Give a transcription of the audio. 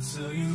Until you